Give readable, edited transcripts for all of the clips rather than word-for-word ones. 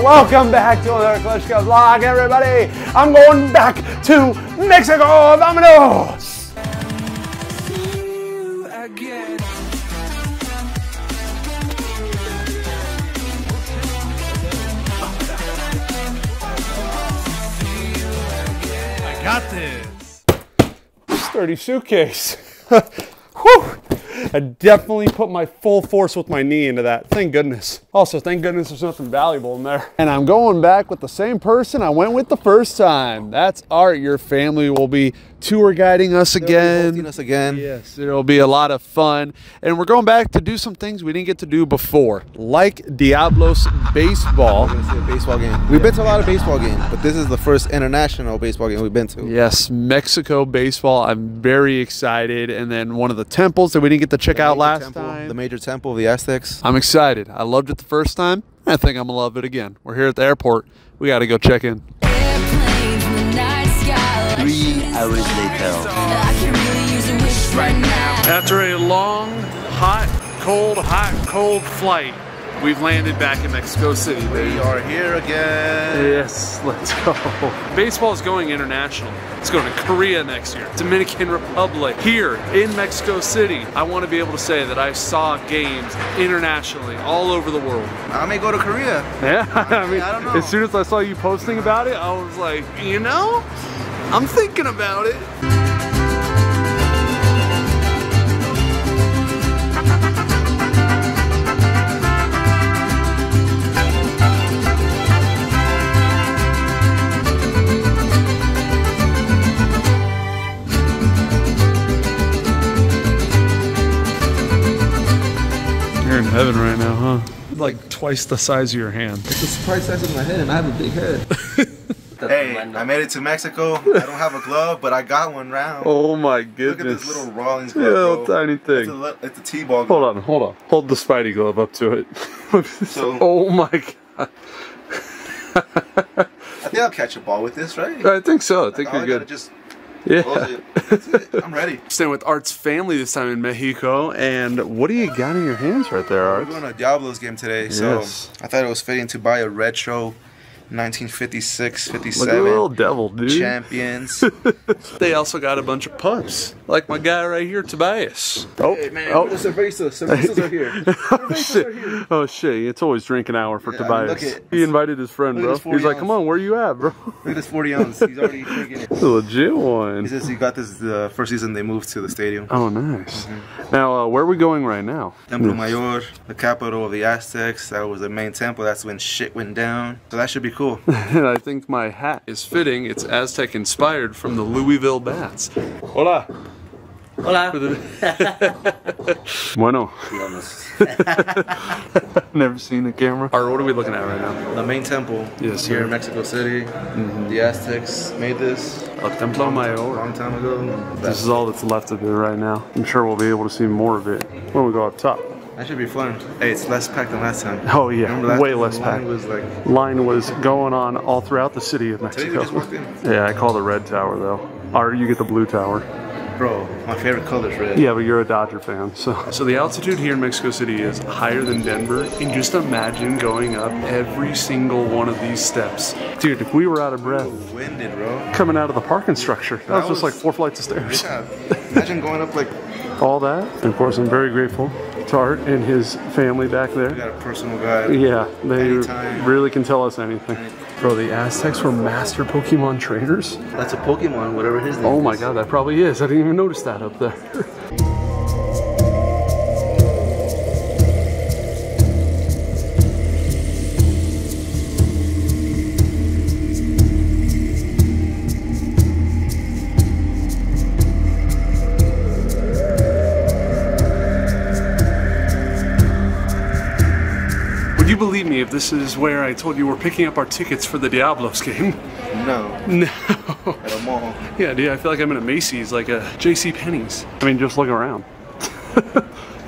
Welcome back to another Klitschko vlog, everybody. I'm going back to Mexico. Domino's. Got this. Sturdy suitcase. Whew. I definitely put my full force with my knee into that. Thank goodness. Also, thank goodness there's nothing valuable in there. And I'm going back with the same person I went with the first time. That's Art. Your family will be tour guiding us again. Yes, it'll be a lot of fun. And we're going back to do some things we didn't get to do before, like Diablos baseball. We're gonna see a baseball game. We've been to a lot of baseball games, but this is the first international baseball game we've been to. Yes, Mexico baseball. I'm very excited. And then one of the temples that we didn't get to check out last time. The major temple of the Aztecs. I'm excited. I loved it the first time. I think I'm going to love it again. We're here at the airport. We got to go check in. 3 hours later. I can really use a wish right now. After a long, hot, cold flight, we've landed back in Mexico City. We are here again. Yes, let's go. Baseball is going international. It's going to Korea next year, Dominican Republic, here in Mexico City. I want to be able to say that I saw games internationally all over the world. I may go to Korea. Yeah, I mean, I don't know. As soon as I saw you posting about it, I was like, you know, I'm thinking about it. Heaven right now, huh? Like twice the size of your hand. It's the surprise size of my head, and I have a big head. Hey, I made it to Mexico. I don't have a glove, but I got one round. Oh my goodness. Look at this little Rawlings glove, little tiny thing. It's a T-ball glove. Hold on, hold on. Hold the Spidey glove up to it. So, oh my God. I think I'll catch a ball with this, right? I think so. I think you're good. Yeah. That's it. I'm ready. Staying with Art's family this time in Mexico. And what do you got in your hands right there, Art? We're going to a Diablos game today, so I thought it was fitting to buy a retro 1956-57 look at the little devil, dude. Champions. They also got a bunch of pups, like my guy right here, Tobias. Oh, hey, man, oh. The cervezas are here. Cervezas are here. Oh shit, it's always drinking hour for Tobias. I mean, he invited his friend, bro. He's like, come on, where you at, bro? Look at this 40 ounce. He's already drinking it. It's a legit one. He says he got this the first season they moved to the stadium. Oh, nice. Mm-hmm. Now, where are we going right now? Templo Mayor, the capital of the Aztecs. That was the main temple. That's when shit went down. So that should be cool. And I think my hat is fitting. It's Aztec inspired from the Louisville Bats. Hola. Hola. Bueno. Never seen the camera. All right, what are we looking at right now? The main temple. Yes. Here in Mexico City. Mm-hmm. The Aztecs made this. El Templo Mayor. A long time ago. This is all that's left of it right now. I'm sure we'll be able to see more of it when we go up top. That should be fun. Hey, it's less packed than last time. Oh yeah, way less packed. Line was going on all throughout the city of Mexico. Today we just walked in. Yeah, I call the red tower though. Or you get the blue tower. Bro, my favorite color is red. Yeah, but you're a Dodger fan, so. So the altitude here in Mexico City is higher than Denver, and just imagine going up every single one of these steps. Dude, if we were out of breath. We were winded, bro. Coming out of the parking structure. That was just like 4 flights of stairs. Yeah, imagine going up like. All that, and of course I'm very grateful to Art and his family back there. We got a personal guide. Yeah, they really can tell us anything. Bro, the Aztecs were master Pokemon trainers? That's a Pokemon, whatever his name is. Oh my God, that probably is. I didn't even notice that up there. Believe me, if this is where I told you we're picking up our tickets for the Diablos game. No. No. At a mall. Yeah, dude, I feel like I'm in a Macy's, like a JCPenney's. I mean, just look around.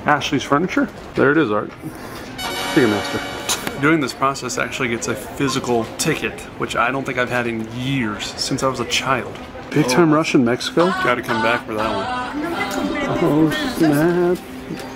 Ashley's Furniture? There it is, Art. Ticketmaster. during this process actually gets a physical ticket, which I don't think I've had in years, since I was a child. Big time rush in Mexico? Gotta come back for that one. Oh snap.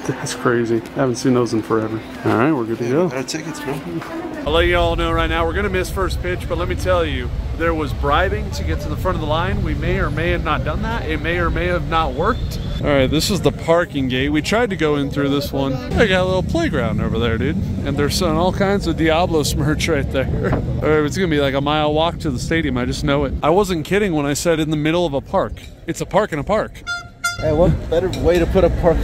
That's crazy. I haven't seen those in forever. All right, we're good to go. Our tickets, man. I'll let you all know right now, we're gonna miss first pitch, but let me tell you, there was bribing to get to the front of the line. We may or may have not done that. It may or may have not worked. All right, this is the parking gate. We tried to go in through this one. I got a little playground over there, dude. And they're selling all kinds of Diablos merch right there. All right, it's gonna be like a mile walk to the stadium. I just know it. I wasn't kidding when I said in the middle of a park. It's a park in a park. Hey, what better way to put a park?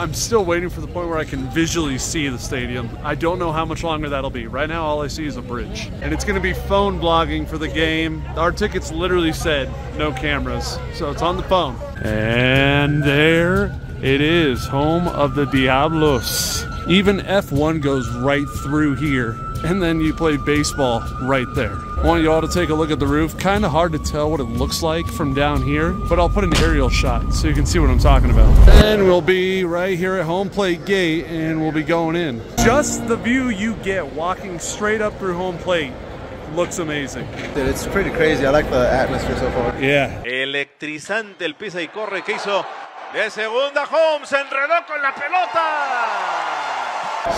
I'm still waiting for the point where I can visually see the stadium. I don't know how much longer that'll be. Right now, all I see is a bridge. And it's gonna be phone blogging for the game. Our tickets literally said, no cameras. So it's on the phone. And there it is, home of the Diablos. Even F1 goes right through here. And then you play baseball right there. I want you all to take a look at the roof. Kind of hard to tell what it looks like from down here, but I'll put an aerial shot so you can see what I'm talking about. And we'll be right here at home plate gate, and we'll be going in. Just the view you get walking straight up through home plate looks amazing. Dude, it's pretty crazy. I like the atmosphere so far. Yeah. Electrizante el pisa y corre que hizo de segunda Holmes, enredó con la pelota.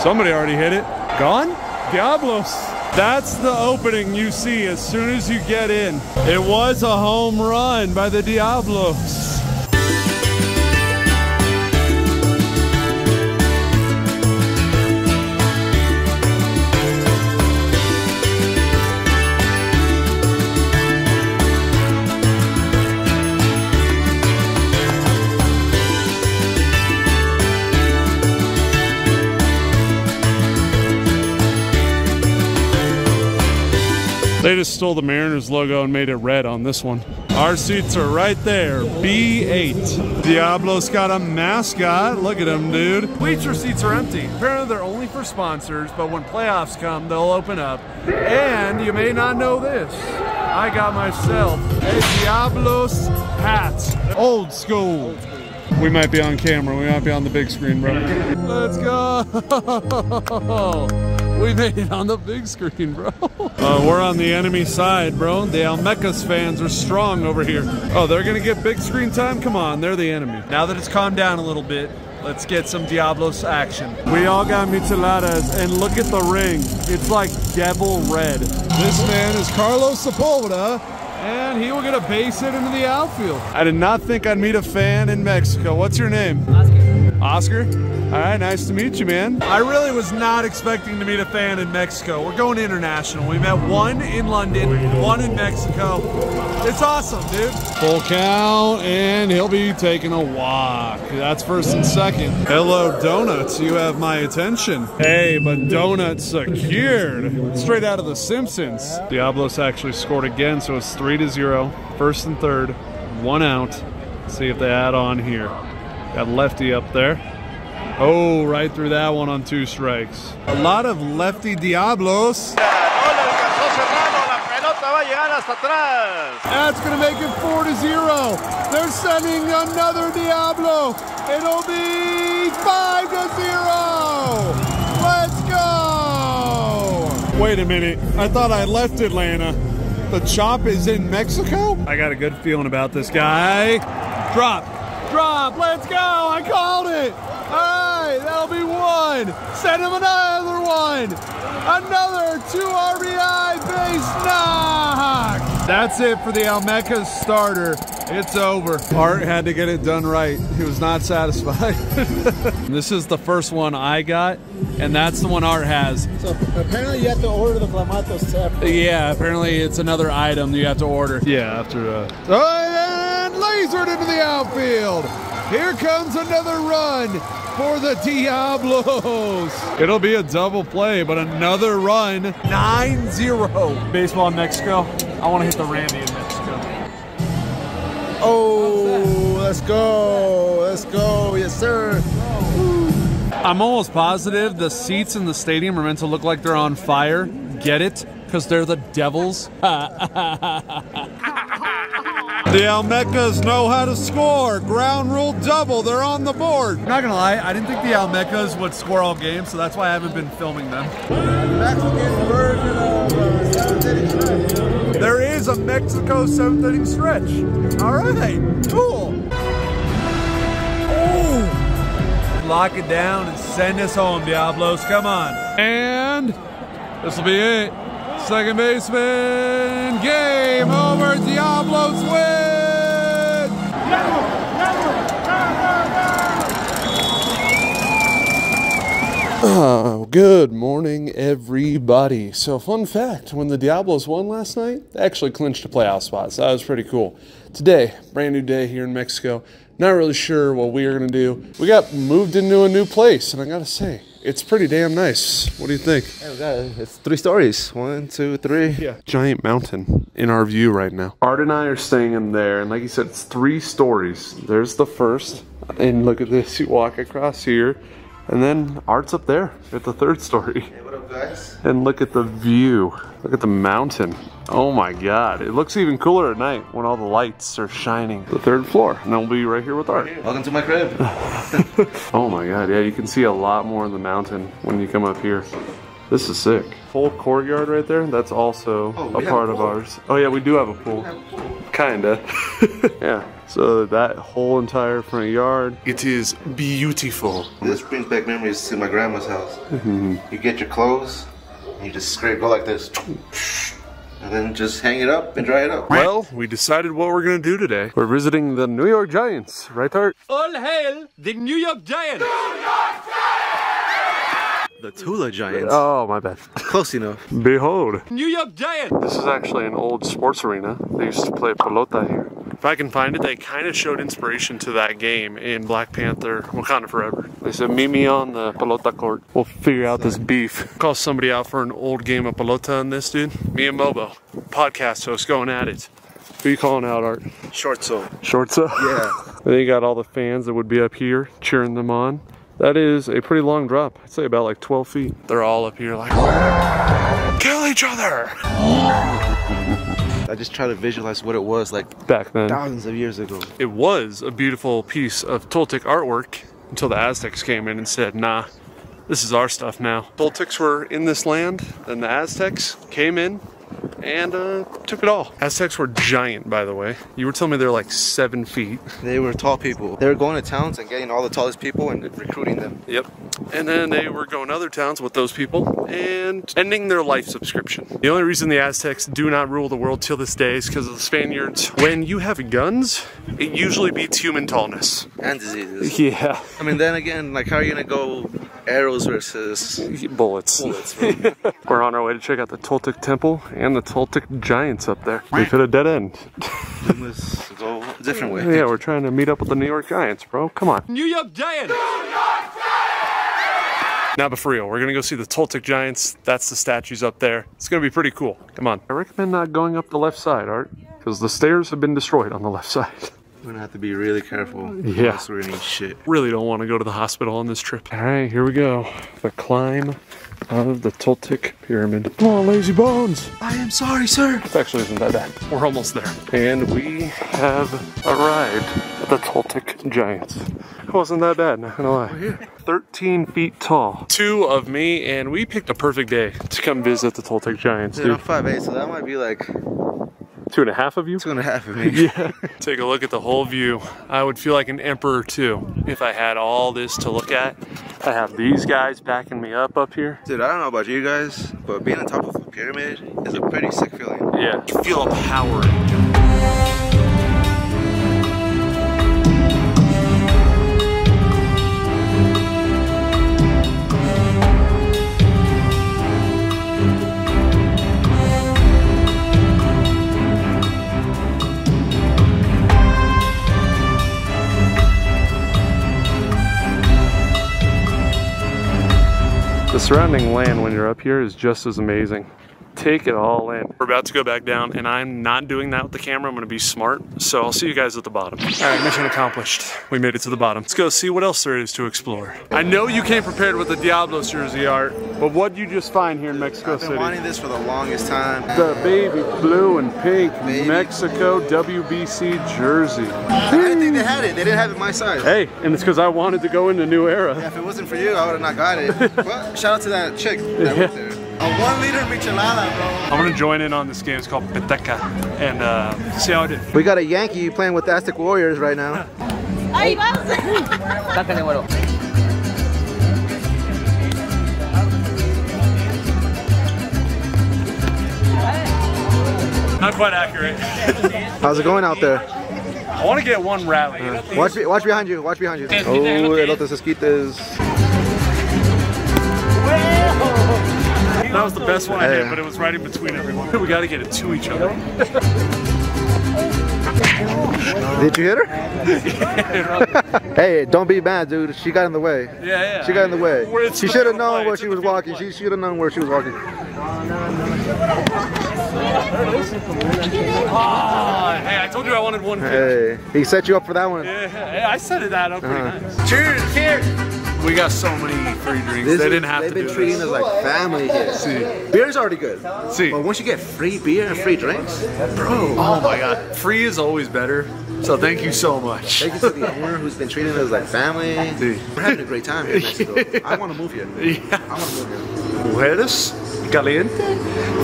Somebody already hit it. Gone? Diablos. That's the opening you see as soon as you get in. It was a home run by the Diablos. They just stole the Mariners logo and made it red on this one. Our seats are right there, B8. Diablos got a mascot. Look at him, dude. Bleacher seats are empty. Apparently they're only for sponsors, but when playoffs come, they'll open up. And you may not know this, I got myself a Diablos hat. Old school. We might be on camera. We might be on the big screen, bro. Let's go. We made it on the big screen, bro. We're on the enemy side, bro. The Olmecas fans are strong over here. Oh, they're gonna get big screen time? Come on, they're the enemy. Now that it's calmed down a little bit, let's get some Diablos action. We all got Micheladas, and look at the ring. It's like devil red. This man is Carlos Sepulveda, and he will get a base hit into the outfield. I did not think I'd meet a fan in Mexico. What's your name? Oscar? All right, nice to meet you, man. I really was not expecting to meet a fan in Mexico. We're going international. We met one in London, one in Mexico. It's awesome, dude. Full count, and he'll be taking a walk. That's first and second. Hello, donuts. You have my attention. Hey, but donuts secured. Straight out of The Simpsons. Diablos actually scored again, so it's 3-0. First and third, one out. Let's see if they add on here. Got lefty up there. Oh, right through that one on two strikes. A lot of lefty Diablos. That's gonna make it 4-0. They're sending another Diablo. It'll be 5-0. Let's go. Wait a minute. I thought I left Atlanta. The chop is in Mexico? I got a good feeling about this guy. Drop, drop, let's go. I called it. Alright, that'll be one. Send him another one. Another 2 RBI base knock. That's it for the Olmecas starter. It's over. Art had to get it done right. He was not satisfied. This is the first one I got, and that's the one Art has. So apparently you have to order the Clamato separately. Yeah, apparently it's another item you have to order. Yeah, after and lasered into the outfield. Here comes another run for the Diablos. It'll be a double play, but another run. 9-0. Baseball in Mexico. I want to hit the Randy in Mexico. Oh, let's go. Let's go. Yes, sir. I'm almost positive the seats in the stadium are meant to look like they're on fire. Get it? Because they're the Devils. The Olmecas know how to score. Ground rule double, they're on the board. I'm not gonna lie, I didn't think the Olmecas would score all game, so that's why I haven't been filming them. There is a Mexico 7th inning stretch. All right, cool. Oh. Lock it down and send us home, Diablos, come on. And this will be it. Second baseman, game over, Diablos win! Oh, good morning, everybody. So fun fact, when the Diablos won last night, they actually clinched a playoff spot, so that was pretty cool. Today, brand new day here in Mexico. Not really sure what we are gonna do. We got moved into a new place, and I gotta say, it's pretty damn nice. What do you think? It's 3 stories. 1, 2, 3. Yeah. Giant mountain in our view right now. Art and I are staying in there, and like you said, it's 3 stories. There's the first, and look at this. You walk across here, and then Art's up there at the 3rd story. Hey, what up, guys? And look at the view. Look at the mountain. Oh my God. It looks even cooler at night when all the lights are shining. The 3rd floor, and I'll be right here with Art. Welcome to my crib. Oh my God, yeah, you can see a lot more of the mountain when you come up here. This is sick. Full courtyard right there, that's also a part of ours. Oh yeah, we do have a pool. Kinda. Yeah, so that whole entire front yard. It is beautiful. This brings back memories to my grandma's house. You get your clothes, and you just scrape, go like this. And then just hang it up and dry it up. Well, we decided what we're gonna do today. We're visiting the New York Giants, right, Art? All hail the New York Giants! New York Giants! The Tula Giants. Oh, my bad. Close enough. Behold. New York Giants! This is actually an old sports arena. They used to play pelota here. If I can find it, they kind of showed inspiration to that game in Black Panther, Wakanda Forever. They said, meet me on the pelota court. We'll figure out this beef. Call somebody out for an old game of pelota on this, dude. Me and Mobo, podcast host, going at it. Who are you calling out, Art? Shortso. Shortso? Yeah. They got all the fans that would be up here cheering them on. That is a pretty long drop. I'd say about like 12 feet. They're all up here like, kill each other. I just try to visualize what it was like back then, thousands of years ago. It was a beautiful piece of Toltec artwork until the Aztecs came in and said, nah, this is our stuff now. Toltecs were in this land, then the Aztecs came in and took it all. Aztecs were giant, by the way. You were telling me they're like 7 feet. They were tall people. They were going to towns and getting all the tallest people and recruiting them. Yep. And then they were going to other towns with those people and ending their life subscription. The only reason the Aztecs do not rule the world till this day is because of the Spaniards. When you have guns, it usually beats human tallness. And diseases. Yeah. I mean, then again, like, how are you gonna go arrows versus bullets? Bullets, right? We're on our way to check out the Toltec temple and the Toltec giants up there. We've hit a dead end. Let's go a different way. Yeah, we're trying to meet up with the New York Giants, bro. Come on. New York Giants! New York Giants! Now, but for real, we're gonna go see the Toltec giants. That's the statues up there. It's gonna be pretty cool. Come on. I recommend not going up the left side, Art, because the stairs have been destroyed on the left side. We're gonna have to be really careful. Yeah. We're gonna eat shit. Really don't want to go to the hospital on this trip. All right, here we go. The climb of the Toltec pyramid. Come on, lazy bones. I am sorry, sir. It actually isn't that bad. We're almost there. And we have arrived at the Toltec giants. It wasn't that bad, not gonna lie. We're here. 13 feet tall. 2 of me, and we picked a perfect day to come visit the Toltec giants. Dude, I'm 5'8", so that might be like... 2 and a half of you? 2 and a half of me. Yeah. Take a look at the whole view. I would feel like an emperor too if I had all this to look at. I have these guys backing me up here. Dude, I don't know about you guys, but being on top of a pyramid is a pretty sick feeling. Yeah. You feel empowered. The surrounding land when you're up here is just as amazing. take it all in. We're about to go back down, and I'm not doing that with the camera. I'm gonna be smart, so I'll see you guys at the bottom. All right, mission accomplished. We made it to the bottom. Let's go see what else there is to explore. I know you came prepared with the Diablos jersey art, but what'd you just find here in Mexico City? I've been wanting this for the longest time. The baby blue and pink Mexico WBC jersey. I didn't think they had it. They didn't have it my size. Hey, and it's because I wanted to go into New Era. Yeah, if it wasn't for you, I would have not got it. Well, shout out to that chick that went there. A 1 liter Michelada, bro. I'm gonna join in on this game. It's called Peteca, and see how I did. We got a Yankee playing with the Aztec Warriors right now. Ay, vamos. Sácale, güero. Not quite accurate. How's it going out there? I want to get one rally. Watch behind you. Watch behind you. Oh, el otro esquites. That was the best one I did, but it was right in between everyone. We gotta get it to each other. Did you hit her? Yeah. Hey, don't be mad, dude. She got in the way. Yeah, yeah. She got in the way. She should have known where she was walking. She should have known where she was walking. Oh, hey, I told you I wanted one pitch. Hey, he set you up for that one. Yeah, I set that up pretty nice. Cheers, cheers. We got so many free drinks. They didn't have to do this. They've been treating us like family here. Sí. Beer's already good. Sí. But once you get free beer and free drinks, bro. Oh my God. Free is always better. So thank you so much. Thank you to the owner who's been treating us like family. Sí. We're having a great time here in Mexico. I want to move here. Yeah. I want to move here. Mujeres caliente. If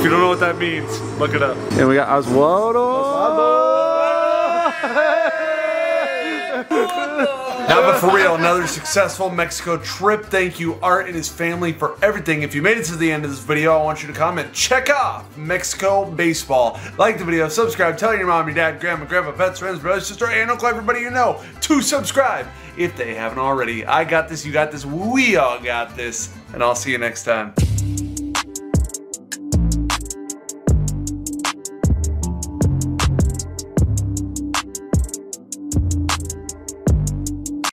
you don't know what that means, look it up. And we got Asguaro. Now, but for real, another successful Mexico trip. Thank you, Art and his family, for everything. If you made it to the end of this video, I want you to comment, check off Mexico baseball. Like the video, subscribe, tell your mom, your dad, grandma, grandpa, pets, friends, brothers, sister, and uncle, everybody you know to subscribe if they haven't already. I got this, you got this, we all got this, and I'll see you next time.